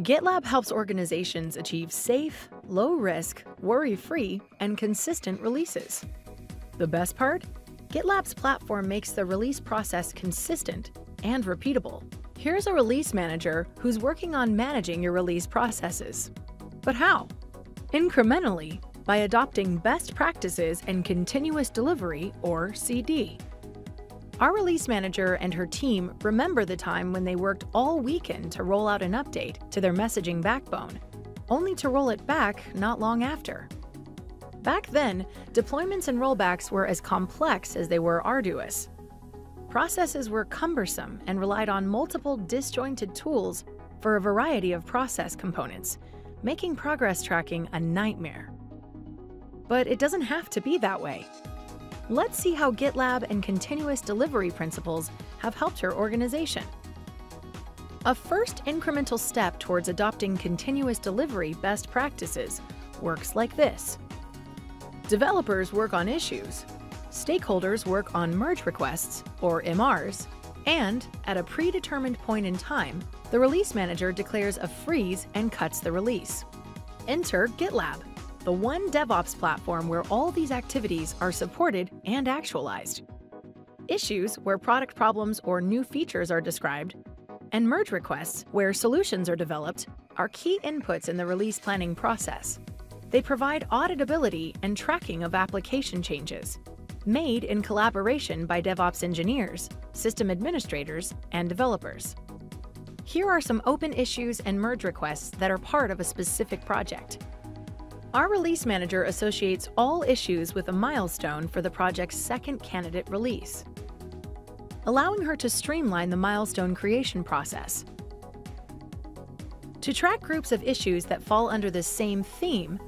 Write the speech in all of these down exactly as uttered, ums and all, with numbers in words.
GitLab helps organizations achieve safe, low-risk, worry-free, and consistent releases. The best part? GitLab's platform makes the release process consistent and repeatable. Here's a release manager who's working on managing your release processes. But how? Incrementally, by adopting best practices and continuous delivery, or C D. Our release manager and her team remember the time when they worked all weekend to roll out an update to their messaging backbone, only to roll it back not long after. Back then, deployments and rollbacks were as complex as they were arduous. Processes were cumbersome and relied on multiple disjointed tools for a variety of process components, making progress tracking a nightmare. But it doesn't have to be that way. Let's see how GitLab and continuous delivery principles have helped your organization. A first incremental step towards adopting continuous delivery best practices works like this. Developers work on issues, stakeholders work on merge requests, or M Rs, and at a predetermined point in time, the release manager declares a freeze and cuts the release. Enter GitLab, the one DevOps platform where all these activities are supported and actualized. Issues, where product problems or new features are described, and merge requests, where solutions are developed, are key inputs in the release planning process. They provide auditability and tracking of application changes, made in collaboration by DevOps engineers, system administrators, and developers. Here are some open issues and merge requests that are part of a specific project. Our release manager associates all issues with a milestone for the project's second candidate release, allowing her to streamline the milestone creation process. To track groups of issues that fall under the same theme,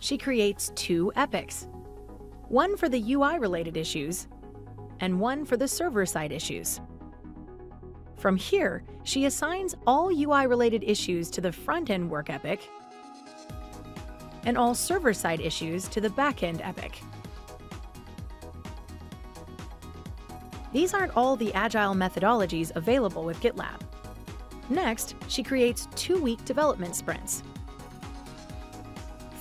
she creates two epics, one for the U I-related issues and one for the server-side issues. From here, she assigns all U I-related issues to the front-end work epic and all server-side issues to the back-end epic. These aren't all the agile methodologies available with GitLab. Next, she creates two-week development sprints.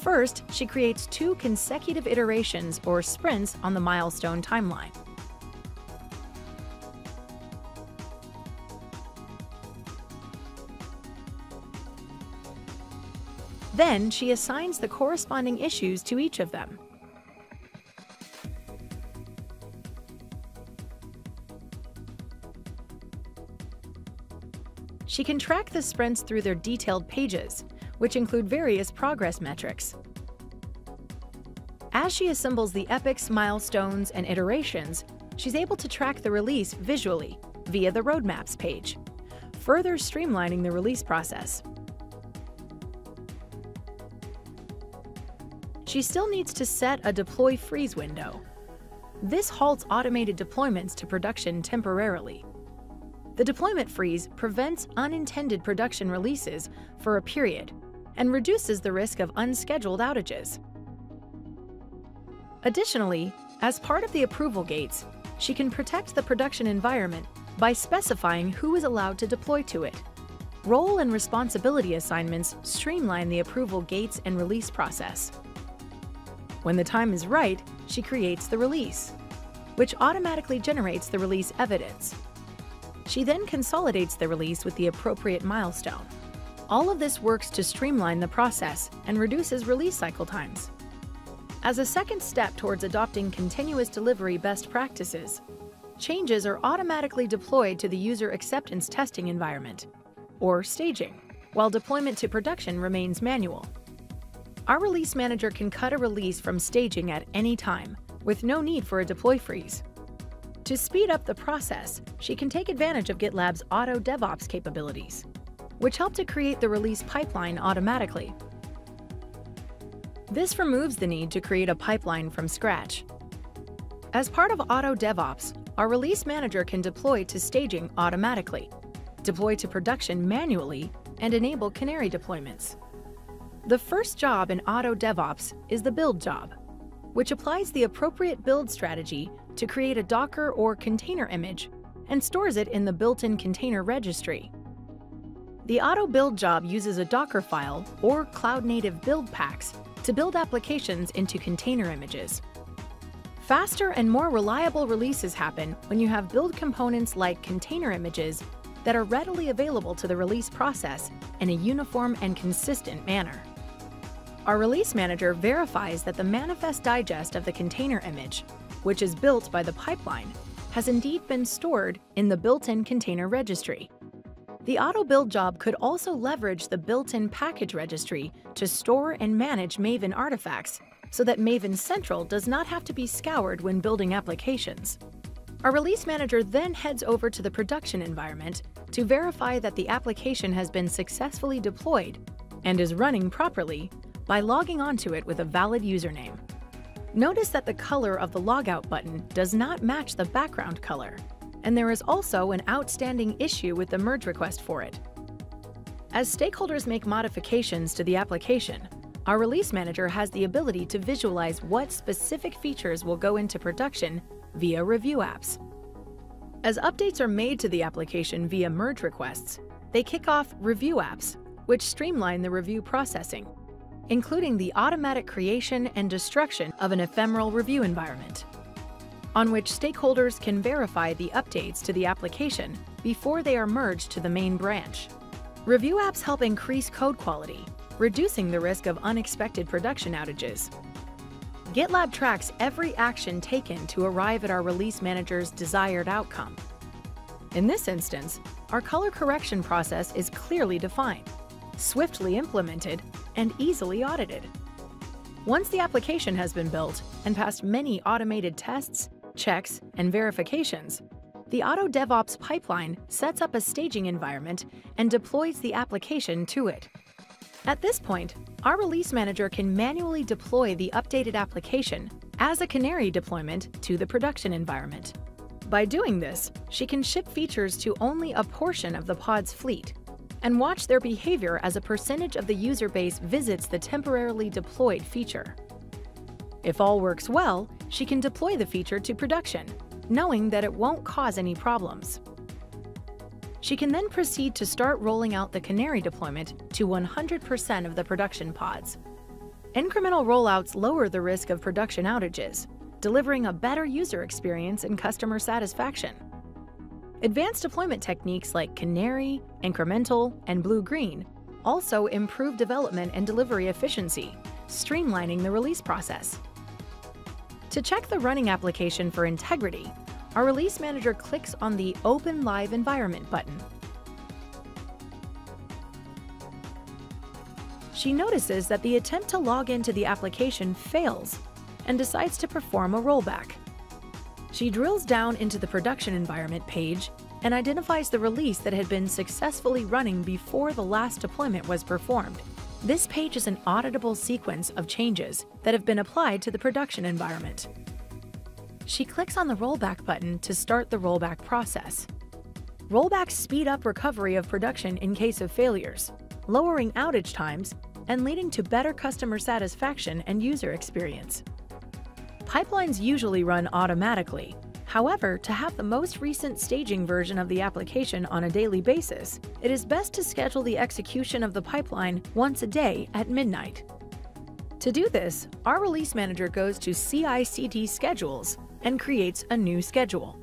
First, she creates two consecutive iterations or sprints on the milestone timeline. Then she assigns the corresponding issues to each of them. She can track the sprints through their detailed pages, which include various progress metrics. As she assembles the epics, milestones, and iterations, she's able to track the release visually via the roadmaps page, further streamlining the release process. She still needs to set a deploy freeze window. This halts automated deployments to production temporarily. The deployment freeze prevents unintended production releases for a period and reduces the risk of unscheduled outages. Additionally, as part of the approval gates, she can protect the production environment by specifying who is allowed to deploy to it. Role and responsibility assignments streamline the approval gates and release process. When the time is right, she creates the release, which automatically generates the release evidence. She then consolidates the release with the appropriate milestone. All of this works to streamline the process and reduces release cycle times. As a second step towards adopting continuous delivery best practices, changes are automatically deployed to the user acceptance testing environment, or staging, while deployment to production remains manual. Our release manager can cut a release from staging at any time, with no need for a deploy freeze. To speed up the process, she can take advantage of GitLab's Auto DevOps capabilities, which help to create the release pipeline automatically. This removes the need to create a pipeline from scratch. As part of Auto DevOps, our release manager can deploy to staging automatically, deploy to production manually, and enable canary deployments. The first job in Auto DevOps is the build job, which applies the appropriate build strategy to create a Docker or container image and stores it in the built-in container registry. The auto build job uses a Docker file or cloud-native build packs to build applications into container images. Faster and more reliable releases happen when you have build components like container images that are readily available to the release process in a uniform and consistent manner. Our release manager verifies that the manifest digest of the container image, which is built by the pipeline, has indeed been stored in the built-in container registry. The auto build job could also leverage the built-in package registry to store and manage Maven artifacts so that Maven Central does not have to be scoured when building applications. Our release manager then heads over to the production environment to verify that the application has been successfully deployed and is running properly by logging onto it with a valid username. Notice that the color of the logout button does not match the background color, and there is also an outstanding issue with the merge request for it. As stakeholders make modifications to the application, our release manager has the ability to visualize what specific features will go into production via review apps. As updates are made to the application via merge requests, they kick off review apps, which streamline the review processing, including the automatic creation and destruction of an ephemeral review environment, on which stakeholders can verify the updates to the application before they are merged to the main branch. Review apps help increase code quality, reducing the risk of unexpected production outages. GitLab tracks every action taken to arrive at our release manager's desired outcome. In this instance, our color correction process is clearly defined, swiftly implemented, and easily audited. Once the application has been built and passed many automated tests, checks, and verifications, the Auto DevOps pipeline sets up a staging environment and deploys the application to it. At this point, our release manager can manually deploy the updated application as a canary deployment to the production environment. By doing this, she can ship features to only a portion of the pod's fleet and watch their behavior as a percentage of the user base visits the temporarily deployed feature. If all works well, she can deploy the feature to production, knowing that it won't cause any problems. She can then proceed to start rolling out the canary deployment to one hundred percent of the production pods. Incremental rollouts lower the risk of production outages, delivering a better user experience and customer satisfaction. Advanced deployment techniques like canary, incremental, and blue-green also improve development and delivery efficiency, streamlining the release process. To check the running application for integrity, our release manager clicks on the Open Live Environment button. She notices that the attempt to log into the application fails and decides to perform a rollback. She drills down into the production environment page and identifies the release that had been successfully running before the last deployment was performed. This page is an auditable sequence of changes that have been applied to the production environment. She clicks on the rollback button to start the rollback process. Rollbacks speed up recovery of production in case of failures, lowering outage times and leading to better customer satisfaction and user experience. Pipelines usually run automatically. However, to have the most recent staging version of the application on a daily basis, it is best to schedule the execution of the pipeline once a day at midnight. To do this, our release manager goes to C I C D schedules and creates a new schedule.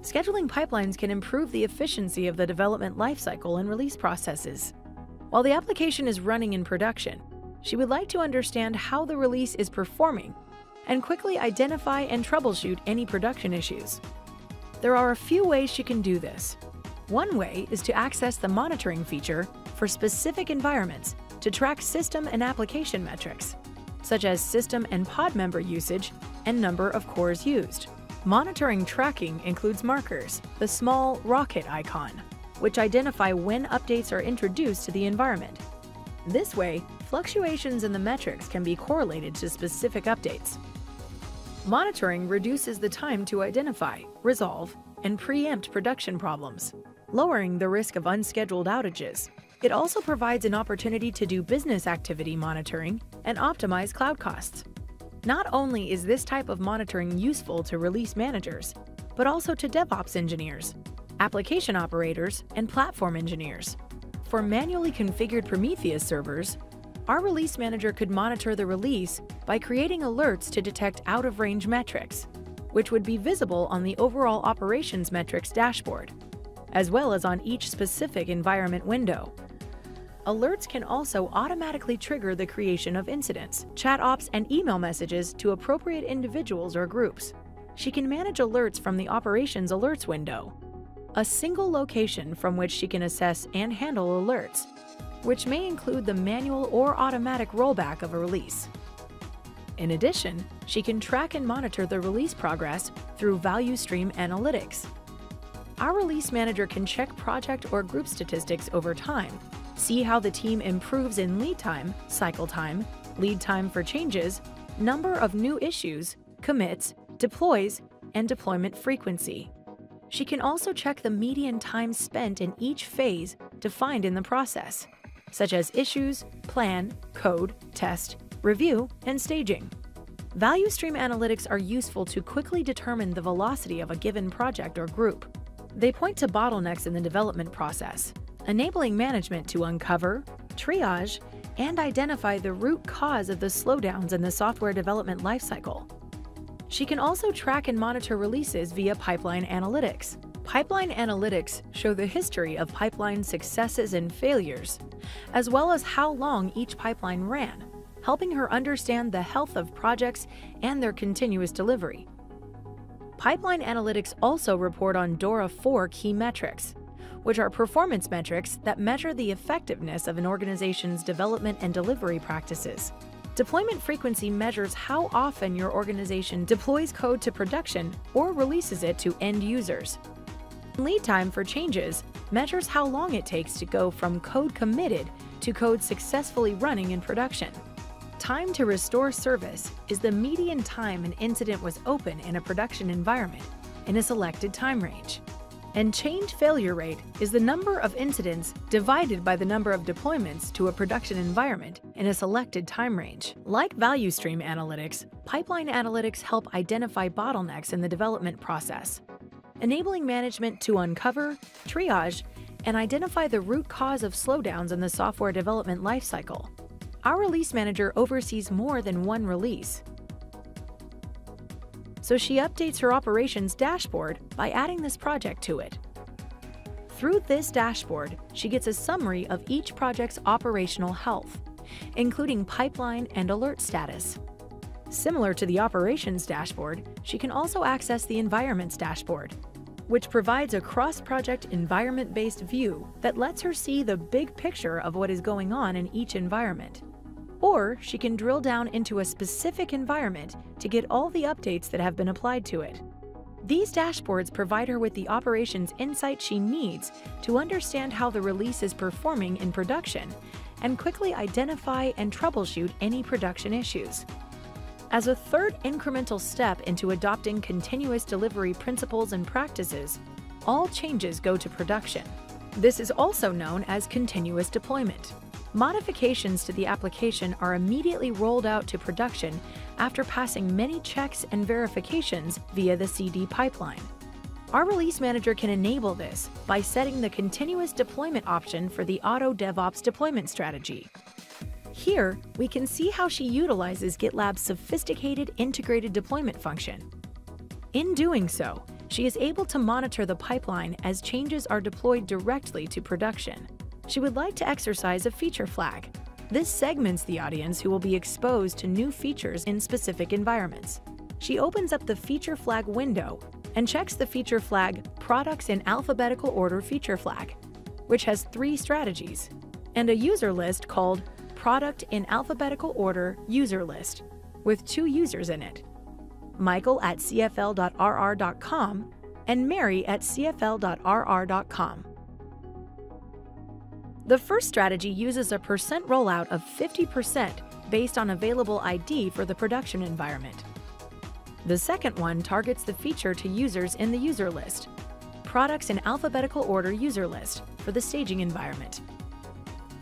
Scheduling pipelines can improve the efficiency of the development lifecycle and release processes. While the application is running in production, she would like to understand how the release is performing and quickly identify and troubleshoot any production issues. There are a few ways she can do this. One way is to access the monitoring feature for specific environments to track system and application metrics, such as system and pod member usage and number of cores used. Monitoring tracking includes markers, the small rocket icon, which identify when updates are introduced to the environment. This way, fluctuations in the metrics can be correlated to specific updates. Monitoring reduces the time to identify, resolve, and preempt production problems, lowering the risk of unscheduled outages. It also provides an opportunity to do business activity monitoring and optimize cloud costs. Not only is this type of monitoring useful to release managers, but also to DevOps engineers, application operators, and platform engineers. For manually configured Prometheus servers, our release manager could monitor the release by creating alerts to detect out-of-range metrics, which would be visible on the overall operations metrics dashboard, as well as on each specific environment window. Alerts can also automatically trigger the creation of incidents, chat ops, and email messages to appropriate individuals or groups. She can manage alerts from the operations alerts window, a single location from which she can assess and handle alerts, which may include the manual or automatic rollback of a release. In addition, she can track and monitor the release progress through value stream analytics. Our release manager can check project or group statistics over time, see how the team improves in lead time, cycle time, lead time for changes, number of new issues, commits, deploys, and deployment frequency. She can also check the median time spent in each phase defined in the process, such as issues, plan, code, test, review, and staging. Value stream analytics are useful to quickly determine the velocity of a given project or group. They point to bottlenecks in the development process, enabling management to uncover, triage, and identify the root cause of the slowdowns in the software development lifecycle. She can also track and monitor releases via pipeline analytics. Pipeline analytics show the history of pipeline successes and failures, as well as how long each pipeline ran, helping her understand the health of projects and their continuous delivery. Pipeline analytics also report on DORA four key metrics, which are performance metrics that measure the effectiveness of an organization's development and delivery practices. Deployment frequency measures how often your organization deploys code to production or releases it to end users. Lead time for changes measures how long it takes to go from code committed to code successfully running in production. Time to restore service is the median time an incident was open in a production environment in a selected time range. And change failure rate is the number of incidents divided by the number of deployments to a production environment in a selected time range. Like value stream analytics, pipeline analytics help identify bottlenecks in the development process, enabling management to uncover, triage, and identify the root cause of slowdowns in the software development lifecycle. Our release manager oversees more than one release, so she updates her operations dashboard by adding this project to it. Through this dashboard, she gets a summary of each project's operational health, including pipeline and alert status. Similar to the operations dashboard, she can also access the environments dashboard, which provides a cross-project environment-based view that lets her see the big picture of what is going on in each environment. Or she can drill down into a specific environment to get all the updates that have been applied to it. These dashboards provide her with the operations insight she needs to understand how the release is performing in production and quickly identify and troubleshoot any production issues. As a third incremental step into adopting continuous delivery principles and practices, all changes go to production. This is also known as continuous deployment. Modifications to the application are immediately rolled out to production after passing many checks and verifications via the C D pipeline. Our release manager can enable this by setting the continuous deployment option for the Auto DevOps deployment strategy. Here, we can see how she utilizes GitLab's sophisticated integrated deployment function. In doing so, she is able to monitor the pipeline as changes are deployed directly to production. She would like to exercise a feature flag. This segments the audience who will be exposed to new features in specific environments. She opens up the feature flag window and checks the feature flag products in alphabetical order feature flag, which has three strategies, and a user list called product in alphabetical order user list with two users in it, Michael at C F L dot R R dot com and Mary at C F L dot R R dot com. The first strategy uses a percent rollout of fifty percent based on available I D for the production environment. The second one targets the feature to users in the user list, products in alphabetical order user list for the staging environment.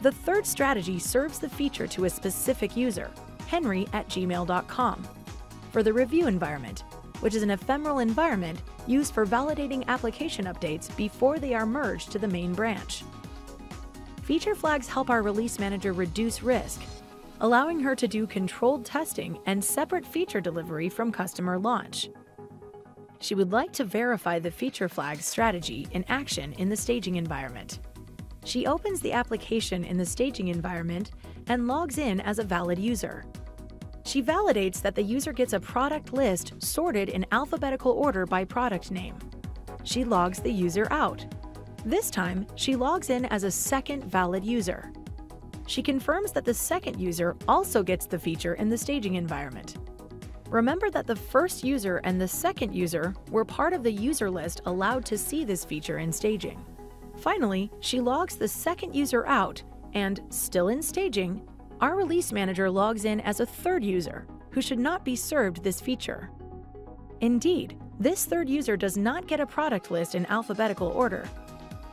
The third strategy serves the feature to a specific user, Henry at gmail dot com, for the review environment, which is an ephemeral environment used for validating application updates before they are merged to the main branch. feature flags help our release manager reduce risk, allowing her to do controlled testing and separate feature delivery from customer launch. She would like to verify the feature flag strategy in action in the staging environment. She opens the application in the staging environment and logs in as a valid user. She validates that the user gets a product list sorted in alphabetical order by product name. She logs the user out. This time, she logs in as a second valid user. She confirms that the second user also gets the feature in the staging environment. Remember that the first user and the second user were part of the user list allowed to see this feature in staging. Finally, she logs the second user out, and, still in staging, our release manager logs in as a third user who should not be served this feature. Indeed, this third user does not get a product list in alphabetical order.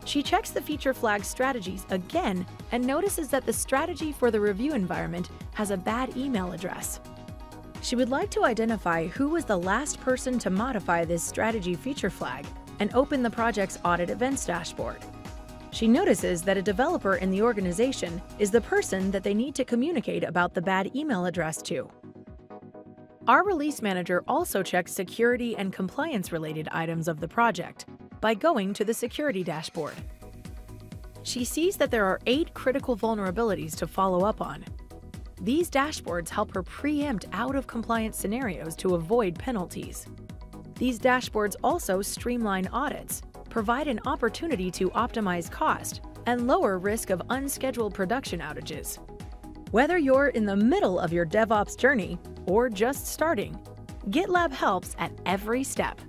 She checks the feature flag strategies again and notices that the strategy for the review environment has a bad email address. She would like to identify who was the last person to modify this strategy feature flag and open the project's audit events dashboard. She notices that a developer in the organization is the person that they need to communicate about the bad email address to. Our release manager also checks security and compliance-related items of the project by going to the security dashboard. She sees that there are eight critical vulnerabilities to follow up on. These dashboards help her preempt out-of-compliance scenarios to avoid penalties. These dashboards also streamline audits, provide an opportunity to optimize cost, and lower risk of unscheduled production outages. Whether you're in the middle of your DevOps journey or just starting, GitLab helps at every step.